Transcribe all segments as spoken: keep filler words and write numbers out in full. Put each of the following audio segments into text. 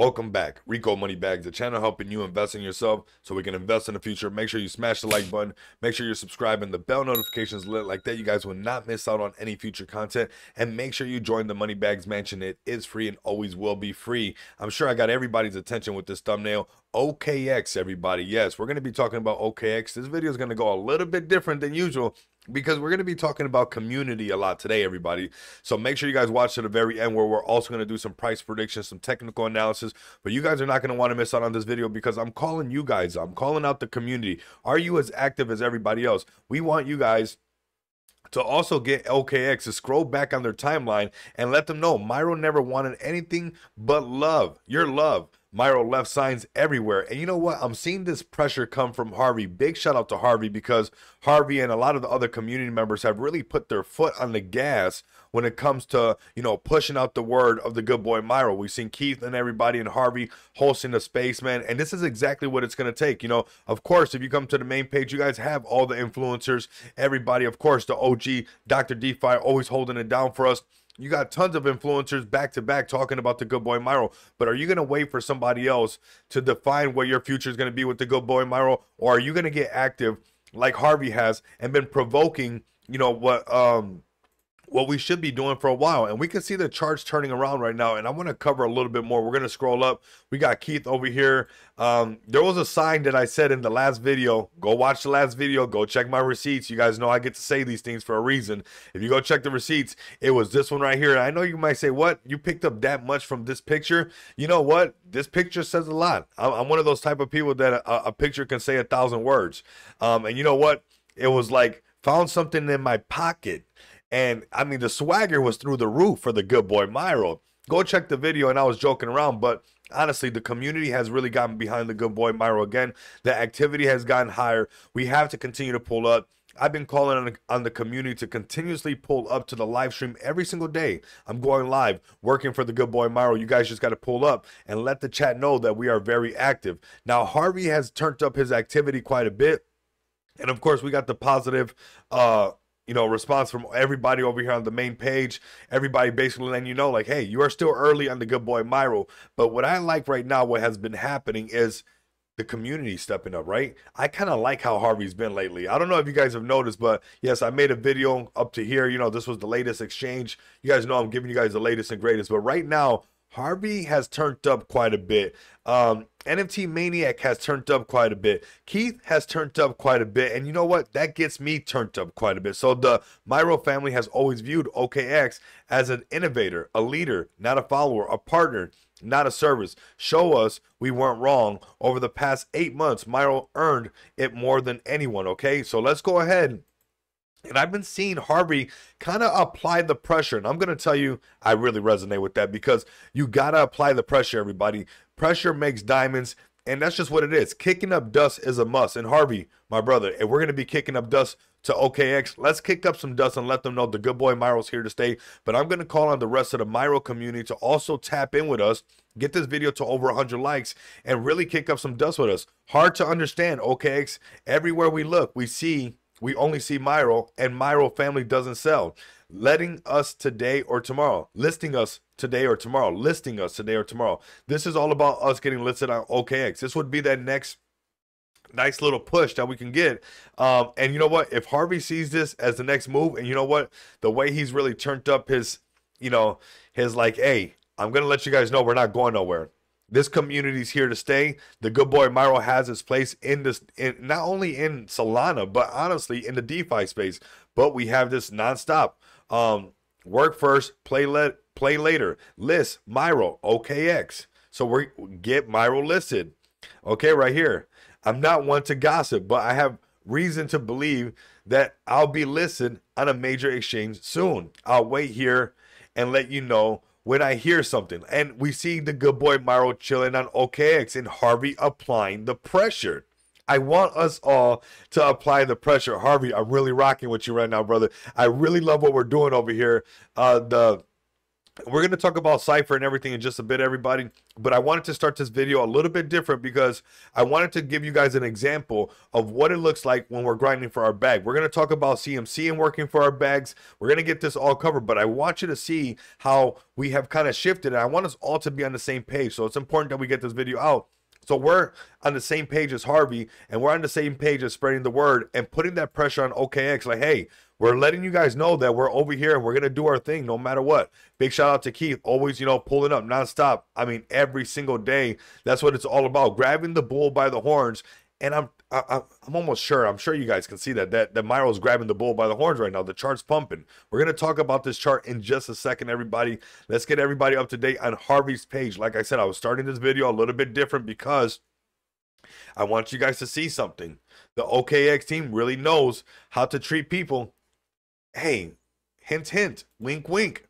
Welcome back. Rico Moneybags, the channel helping you invest in yourself so we can invest in the future. Make sure you smash the like button. Make sure you're subscribing. The bell notifications lit like that. You guys will not miss out on any future content. And make sure you join the Moneybags Mansion. It is free and always will be free. I'm sure I got everybody's attention with this thumbnail. O K X, everybody. Yes, we're going to be talking about O K X. This video is going to go a little bit different than usual, because we're going to be talking about community a lot today, everybody. So make sure you guys watch to the very end, where we're also going to do some price predictions, some technical analysis. But you guys are not going to want to miss out on this video, because I'm calling you guys. I'm calling out the community. Are you as active as everybody else? We want you guys to also get O K X, to scroll back on their timeline and let them know Myro never wanted anything but love, your love. Myro left signs everywhere. And you know what? I'm seeing this pressure come from Harvey. Big shout out to Harvey, because Harvey and a lot of the other community members have really put their foot on the gas when it comes to, you know, pushing out the word of the good boy Myro. We've seen Keith and everybody and Harvey hosting the space, man. And this is exactly what it's going to take. You know, of course, if you come to the main page, you guys have all the influencers, everybody, of course, the O G, Doctor DeFi, always holding it down for us. You got tons of influencers back to back talking about the good boy Myro, but are you going to wait for somebody else to define what your future is going to be with the good boy Myro? Or are you going to get active like Harvey has and been provoking, you know, what, um, what we should be doing for a while? And we can see the charts turning around right now, and I want to cover a little bit more. We're going to scroll up. We got Keith over here. Um, there was a sign that I said in the last video. Go watch the last video. Go check my receipts. You guys know I get to say these things for a reason. If you go check the receipts, it was this one right here. And I know you might say, what? You picked up that much from this picture? You know what? This picture says a lot. I'm one of those type of people that a, a picture can say a thousand words. Um, and you know what? It was like, found something in my pocket. And I mean, the swagger was through the roof for the good boy Myro. Go check the video, and I was joking around, but honestly, the community has really gotten behind the good boy Myro again. The activity has gotten higher. We have to continue to pull up. I've been calling on the, on the community to continuously pull up to the live stream every single day. I'm going live, working for the good boy Myro. You guys just got to pull up and let the chat know that we are very active. Now, Harvey has turned up his activity quite a bit. And of course, we got the positive, uh, you know, response from everybody over here on the main page. Everybody basically letting you know, like, hey, you are still early on the good boy Myro. But what I like right now, what has been happening, is the community stepping up, right? I kind of like how Harvey's been lately. I don't know if you guys have noticed, but yes, I made a video up to here. You know, this was the latest exchange. You guys know I'm giving you guys the latest and greatest. But right now, Harvey has turned up quite a bit. Um, N F T Maniac has turned up quite a bit. Keith has turned up quite a bit. And you know what? That gets me turned up quite a bit. So the Myro family has always viewed O K X as an innovator, a leader, not a follower, a partner, not a service. Show us we weren't wrong. Over the past eight months, Myro earned it more than anyone, okay? So let's go ahead. And I've been seeing Harvey kind of apply the pressure. And I'm going to tell you, I really resonate with that, because you got to apply the pressure, everybody. Pressure makes diamonds. And that's just what it is. Kicking up dust is a must. And Harvey, my brother, if we're going to be kicking up dust to O K X, let's kick up some dust and let them know the good boy Myro's here to stay. But I'm going to call on the rest of the Myro community to also tap in with us. Get this video to over one hundred likes and really kick up some dust with us. Hard to understand, O K X. Everywhere we look, we see... we only see Myro, and Myro family doesn't sell. Letting us today or tomorrow. Listing us today or tomorrow. Listing us today or tomorrow. This is all about us getting listed on O K X. This would be that next nice little push that we can get. Um, and you know what? If Harvey sees this as the next move, and you know what? The way he's really turned up his, you know, his like, hey, I'm going to let you guys know we're not going nowhere. This community's here to stay. The good boy Myro has his place in this, in, not only in Solana, but honestly in the DeFi space. But we have this nonstop. Um, work first, play let, play later. List Myro O K X. So we get Myro listed. Okay, right here. I'm not one to gossip, but I have reason to believe that I'll be listed on a major exchange soon. I'll wait here and let you know when I hear something. And we see the good boy Myro chilling on O K X and Harvey applying the pressure. I want us all to apply the pressure. Harvey, I'm really rocking with you right now, brother. I really love what we're doing over here. Uh, the We're going to talk about Cypher and everything in just a bit, everybody, but I wanted to start this video a little bit different because I wanted to give you guys an example of what it looks like when we're grinding for our bag. We're going to talk about C M C and working for our bags. We're going to get this all covered, but I want you to see how we have kind of shifted. I want us all to be on the same page, so it's important that we get this video out. So we're on the same page as Harvey, and we're on the same page as spreading the word and putting that pressure on O K X. Like, hey, we're letting you guys know that we're over here and we're going to do our thing no matter what. Big shout out to Keith, always, you know, pulling up nonstop. I mean, every single day. That's what it's all about, grabbing the bull by the horns. And I'm I, I'm almost sure, I'm sure you guys can see that, that, that Myro's grabbing the bull by the horns right now. The chart's pumping. We're going to talk about this chart in just a second, everybody. Let's get everybody up to date on Harvey's page. Like I said, I was starting this video a little bit different because I want you guys to see something. The O K X team really knows how to treat people. Hey, hint, hint, wink, wink.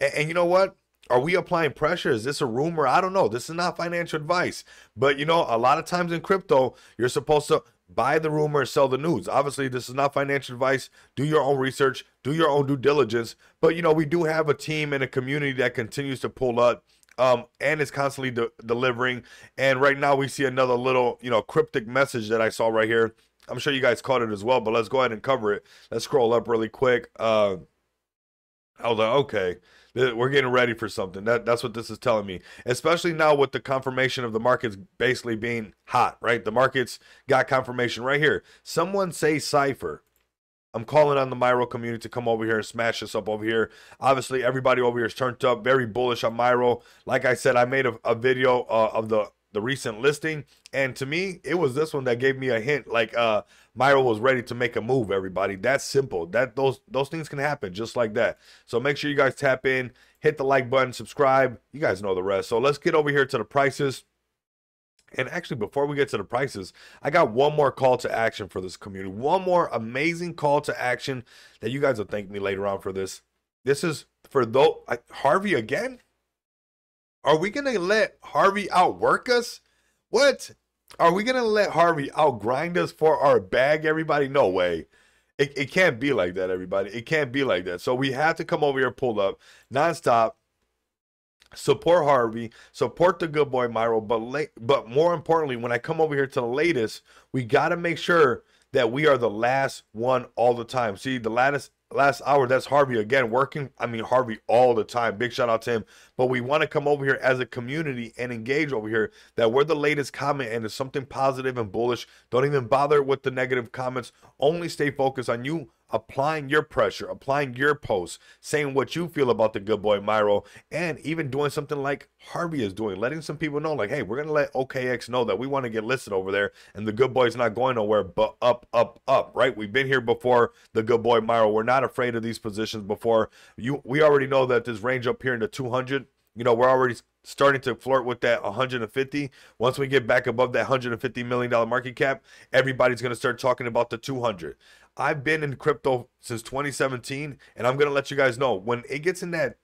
And, and you know what? Are we applying pressure? Is this a rumor? I don't know. This is not financial advice. But, you know, a lot of times in crypto, you're supposed to buy the rumor and sell the news. Obviously, this is not financial advice. Do your own research. Do your own due diligence. But, you know, we do have a team and a community that continues to pull up um, and is constantly de delivering. And right now we see another little, you know, cryptic message that I saw right here. I'm sure you guys caught it as well, but let's go ahead and cover it. Let's scroll up really quick. Uh, I was like, okay, we're getting ready for something. That, that's what this is telling me, especially now with the confirmation of the markets basically being hot, right? The markets got confirmation right here. Someone say Cypher. I'm calling on the Myro community to come over here and smash us up over here. Obviously, everybody over here is turned up, very bullish on Myro. Like I said, I made a, a video uh, of the, the recent listing, and to me, it was this one that gave me a hint. Like, uh, Myro was ready to make a move, everybody. That's simple. That those those things can happen just like that. So make sure you guys tap in, hit the like button, subscribe. You guys know the rest. So let's get over here to the prices. And actually, before we get to the prices, I got one more call to action for this community. One more amazing call to action that you guys will thank me later on for this. This is for those uh, Harvey again. Are we going to let Harvey outwork us? What? Are we going to let Harvey outgrind us for our bag, everybody? No way. It, it can't be like that, everybody. It can't be like that. So we have to come over here, pull up nonstop, support Harvey, support the good boy Myro. But, late, but more importantly, when I come over here to the latest, we got to make sure that we are the last one all the time. See, the latest... last hour, that's Harvey again working. I mean, Harvey all the time. Big shout out to him. But we want to come over here as a community and engage over here that we're the latest comment and it's something positive and bullish. Don't even bother with the negative comments. Only stay focused on you applying your pressure, applying your posts, saying what you feel about the good boy Myro, and even doing something like Harvey is doing, letting some people know like, hey, we're going to let O K X know that we want to get listed over there and the good boy's not going nowhere but up, up, up, right? We've been here before, the good boy Myro. We're not afraid of these positions before. You we already know that this range up here in the two hundred, you know, we're already starting to flirt with that one hundred fifty. Once we get back above that one hundred fifty million dollar market cap, everybody's going to start talking about the two hundred. I've been in crypto since twenty seventeen, and I'm going to let you guys know when it gets in that.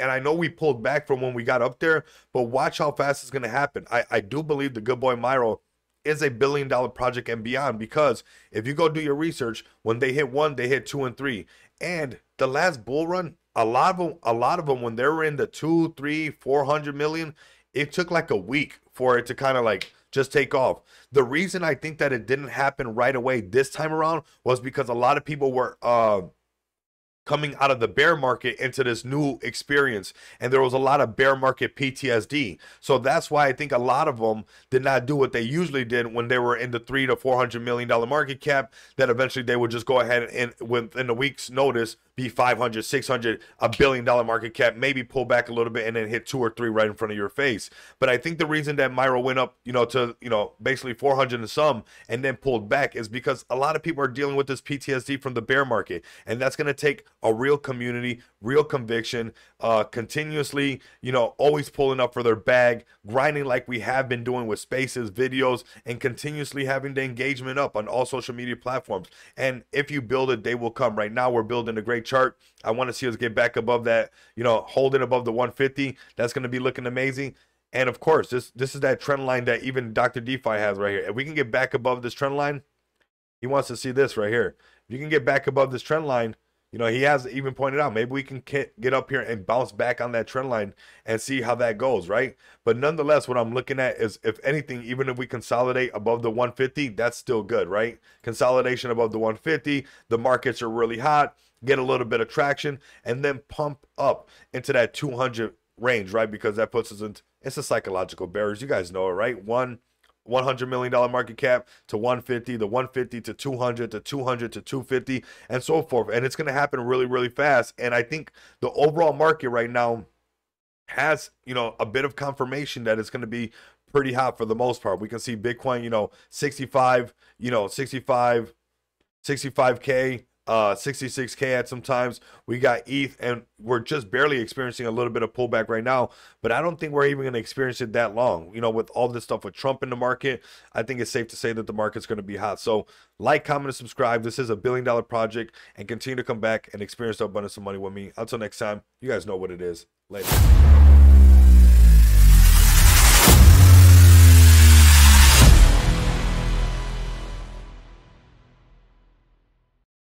And I know we pulled back from when we got up there, but watch how fast it's going to happen. I, I do believe the good boy Myro is a billion dollar project and beyond, because if you go do your research, when they hit one, they hit two and three. And the last bull run, a lot of them, a lot of them when they were in the two, three, four hundred million, it took like a week for it to kind of like just take off. The reason I think that it didn't happen right away this time around was because a lot of people were uh, coming out of the bear market into this new experience, and there was a lot of bear market P T S D. So that's why I think a lot of them did not do what they usually did when they were in the three to four hundred million dollar market cap, that eventually they would just go ahead and within a week's notice be five hundred, six hundred, a billion dollar market cap, maybe pull back a little bit and then hit two or three right in front of your face. But I think the reason that Myro went up, you know, to, you know, basically four hundred and some and then pulled back is because a lot of people are dealing with this P T S D from the bear market, and that's going to take a real community, real conviction, uh, continuously, you know, always pulling up for their bag, grinding like we have been doing with spaces, videos, and continuously having the engagement up on all social media platforms. And if you build it, they will come. Right now, we're building a great chart. I want to see us get back above that, you know, hold it above the one fifty. That's going to be looking amazing. And of course, this this is that trend line that even Doctor DeFi has right here. If we can get back above this trend line, he wants to see this right here. If you can get back above this trend line, You know, he has even pointed out, maybe we can get up here and bounce back on that trend line and see how that goes, right? But nonetheless, what I'm looking at is, if anything, even if we consolidate above the one fifty, that's still good, right? Consolidation above the one fifty, the markets are really hot, get a little bit of traction, and then pump up into that two hundred range, right? Because that puts us in, it's a psychological barriers. You guys know it, right? One one hundred million dollar market cap to one fifty, the one fifty to two hundred, to two hundred to two fifty, and so forth. And it's going to happen really, really fast. And I think the overall market right now has, you know, a bit of confirmation that it's going to be pretty hot for the most part. We can see Bitcoin, you know, sixty-five, you know, sixty-five, sixty-five K, uh, sixty-six K at some times. We got E T H, and we're just barely experiencing a little bit of pullback right now, but I don't think we're even going to experience it that long. You know, with all this stuff with Trump in the market, I think it's safe to say that the market's going to be hot. So like, comment, and subscribe. This is a billion dollar project, and continue to come back and experience the abundance of money with me. Until next time, you guys know what it is. Later.